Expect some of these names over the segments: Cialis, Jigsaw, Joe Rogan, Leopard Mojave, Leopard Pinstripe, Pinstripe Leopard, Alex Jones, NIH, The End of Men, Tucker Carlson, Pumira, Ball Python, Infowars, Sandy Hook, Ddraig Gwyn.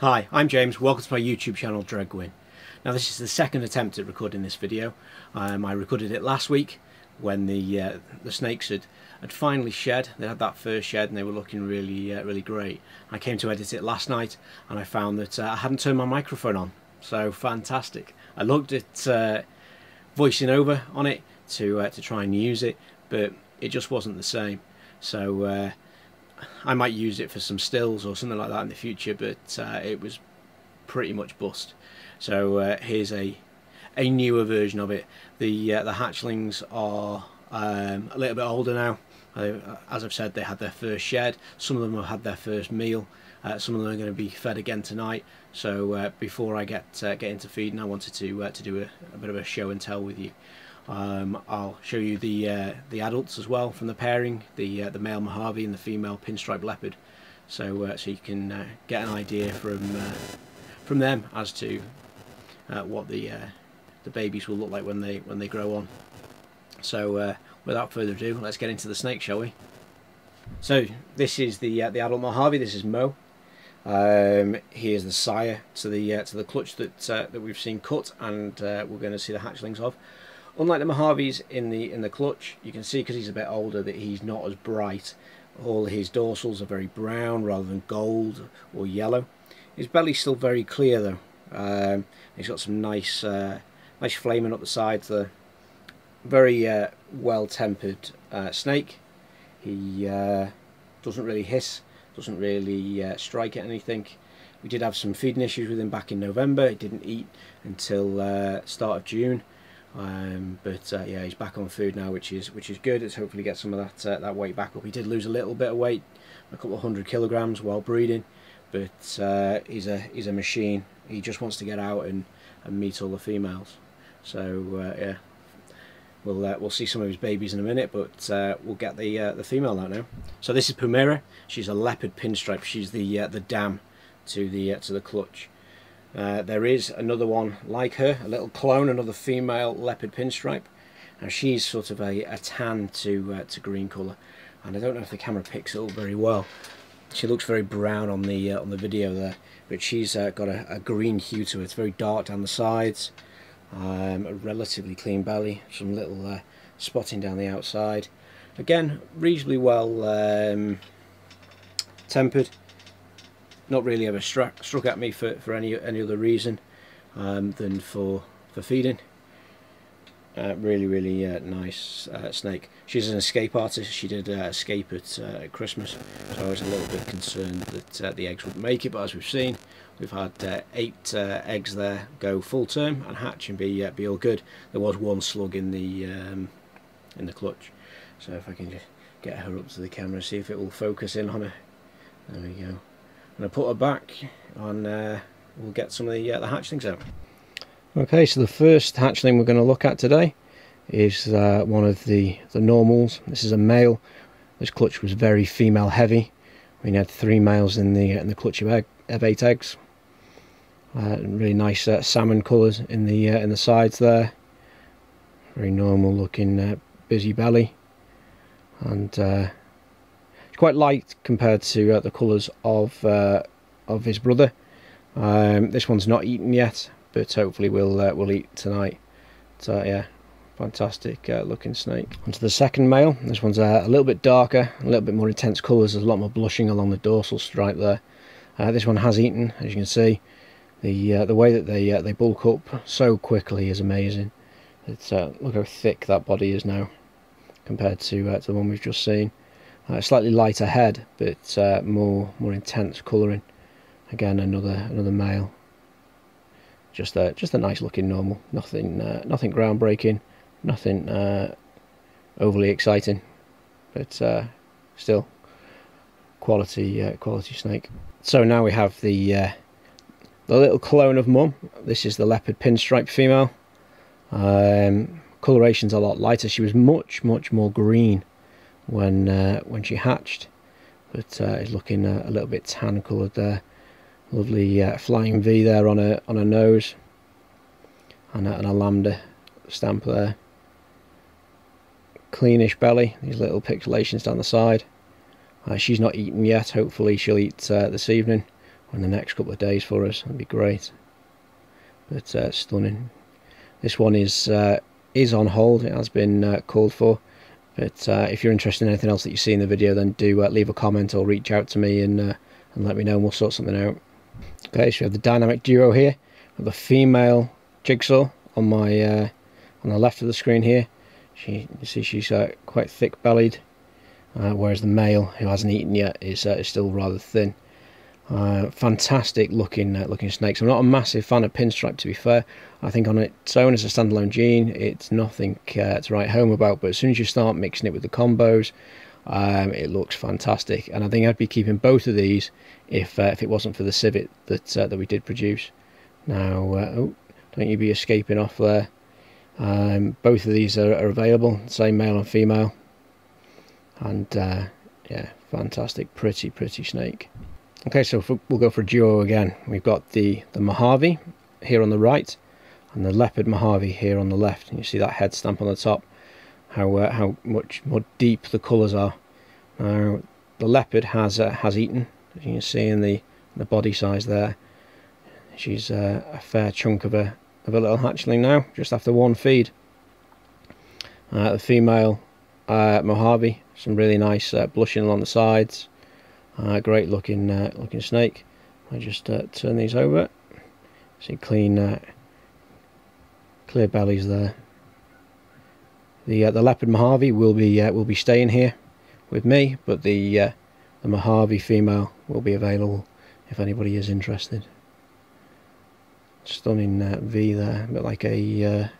Hi, I'm James, welcome to my YouTube channel Ddraig Gwyn. Now this is the second attempt at recording this video. I recorded it last week when the snakes had finally shed. They had that first shed and they were looking really great. I came to edit it last night and I found that I hadn't turned my microphone on, so fantastic. I looked at voicing over on it to try and use it, but it just wasn't the same. So I might use it for some stills or something like that in the future, but it was pretty much bust. So here's a newer version of it. The hatchlings are a little bit older now. As I've said, they had their first shed. Some of them have had their first meal. Some of them are going to be fed again tonight. So before I get into feeding, I wanted to do a bit of a show and tell with you. I'll show you the adults as well from the pairing, the male Mojave and the female Pinstripe Leopard, so so you can get an idea from them as to what the babies will look like when they grow on. So without further ado, let's get into the snake, shall we? So this is the adult Mojave. This is Mo. He is the sire to the clutch that we've seen cut, and we're going to see the hatchlings of. Unlike the Mojaves in the clutch, you can see because he's a bit older that he's not as bright. All his dorsals are very brown rather than gold or yellow. His belly's still very clear though. He's got some nice flaming up the sides there. Very well-tempered snake. He doesn't really hiss, doesn't really strike at anything. We did have some feeding issues with him back in November. He didn't eat until start of June. But yeah, he's back on food now, which is good. It's hopefully get some of that weight back up. He did lose a little bit of weight, a couple of 100 kilograms while breeding, but he's a machine. He just wants to get out and meet all the females. So yeah, we'll see some of his babies in a minute, but we'll get the female out now. So this is Pumira. She's a leopard pinstripe. She's the dam to the clutch. There is another one like her, a little clone, another female leopard pinstripe. Now she's sort of a tan to green colour, and I don't know if the camera picks it up very well. She looks very brown on the video there, but she's got a green hue to it. It's very dark down the sides, a relatively clean belly, some little spotting down the outside. Again, reasonably well tempered. Not really ever struck at me for any other reason than for feeding. Really nice snake. She's an escape artist. She did escape at Christmas, so I was a little bit concerned that the eggs wouldn't make it, but as we've seen, we've had 8 eggs there go full term and hatch and be all good. There was one slug in the clutch, so if I can just get her up to the camera, see if it will focus in on her. There we go. I put her back on. We'll get some of the hatchlings out. Okay, so the first hatchling we're going to look at today is one of the normals. This is a male. This clutch was very female heavy. We had 3 males in the clutch of 8 eggs. Really nice salmon colours in the sides there. Very normal looking busy belly, and quite light compared to the colours of his brother. This one's not eaten yet, but hopefully we'll eat tonight. So yeah, fantastic looking snake. Onto the second male. This one's a little bit darker, a little bit more intense colours. There's a lot more blushing along the dorsal stripe there. This one has eaten, as you can see. The way that they bulk up so quickly is amazing. It's look how thick that body is now compared to the one we've just seen. Slightly lighter head, but more intense colouring. Again, another male. Just a nice looking normal. Nothing groundbreaking, nothing overly exciting, but still quality snake. So now we have the little clone of Mum. This is the leopard pinstripe female. Coloration's a lot lighter. She was much more green when she hatched, but it's looking a little bit tan coloured there. Lovely flying V there on her nose, and a lambda stamp there. Cleanish belly, these little pixelations down the side. She's not eaten yet. Hopefully she'll eat this evening in the next couple of days for us. That'd be great. But stunning. This one is on hold. It has been called for. But if you're interested in anything else that you see in the video, then do leave a comment or reach out to me and let me know, and we'll sort something out. Okay, so we have the dynamic duo here. We've got the female Jigsaw on my on the left of the screen here. You see she's quite thick-bellied, whereas the male, who hasn't eaten yet, is still rather thin. Fantastic looking snakes. I'm not a massive fan of Pinstripe, to be fair. I think on its own as a standalone gene, it's nothing to write home about. But as soon as you start mixing it with the combos, it looks fantastic. And I think I'd be keeping both of these if it wasn't for the civet that we did produce. Now, oh, don't you be escaping off there. Both of these are available, same male and female, and yeah, fantastic, pretty snake. Okay, so we'll go for a duo again. We've got the Mojave here on the right, and the Leopard Mojave here on the left. And you see that head stamp on the top, how much more deep the colours are. Now, the Leopard has eaten, as you can see in the body size there. She's a fair chunk of a little hatchling now, just after one feed. The female Mojave, some really nice blushing along the sides. Great looking snake. I just turn these over. See clean, clear bellies there. The Leopard Mojave will be staying here with me, but the Mojave female will be available if anybody is interested. Stunning V there, but like a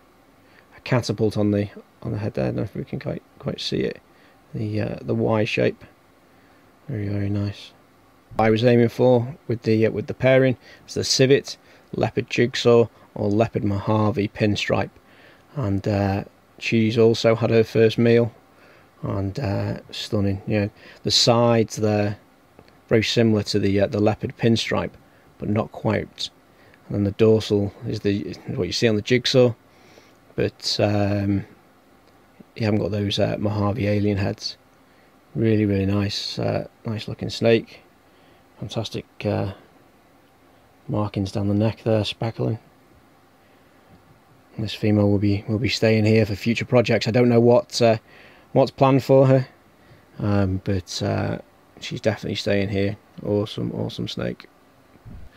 catapult on the head there. I don't know if we can quite see it. The Y shape, very nice. I was aiming for with the pairing is the civet, Leopard Jigsaw or Leopard Mojave Pinstripe, and she's also had her first meal, and stunning. Yeah, the sides there very similar to the Leopard Pinstripe, but not quite. And the dorsal is what you see on the Jigsaw, but you haven't got those Mojave alien heads. Really nice, nice looking snake. Fantastic markings down the neck there, speckling. And this female will be staying here for future projects. I don't know what's planned for her, but she's definitely staying here. Awesome snake.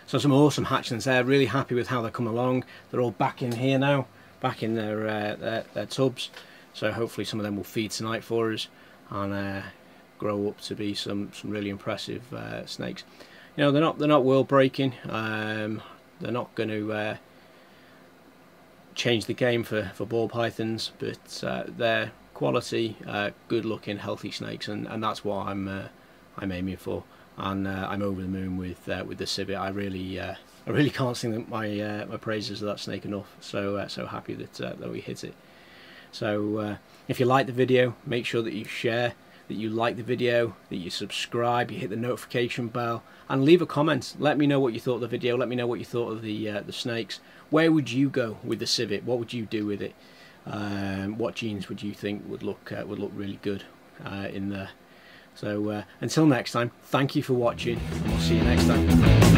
So some awesome hatchlings there, really happy with how they're coming along. They're all back in here now, back in their tubs, so hopefully some of them will feed tonight for us and grow up to be some really impressive snakes. You know, they're not world breaking, they're not going to change the game for ball pythons, but they're quality, good looking, healthy snakes, and that's what I'm aiming for. And I'm over the moon with the civet. I really can't sing my praises of that snake enough. So so happy that we hit it. So if you like the video, make sure that you share, that you like the video, that you subscribe, you hit the notification bell, and leave a comment. Let me know what you thought of the video. Let me know what you thought of the snakes. Where would you go with the civet? What would you do with it? What genes would you think would look really good in there? So until next time, thank you for watching, and we'll see you next time.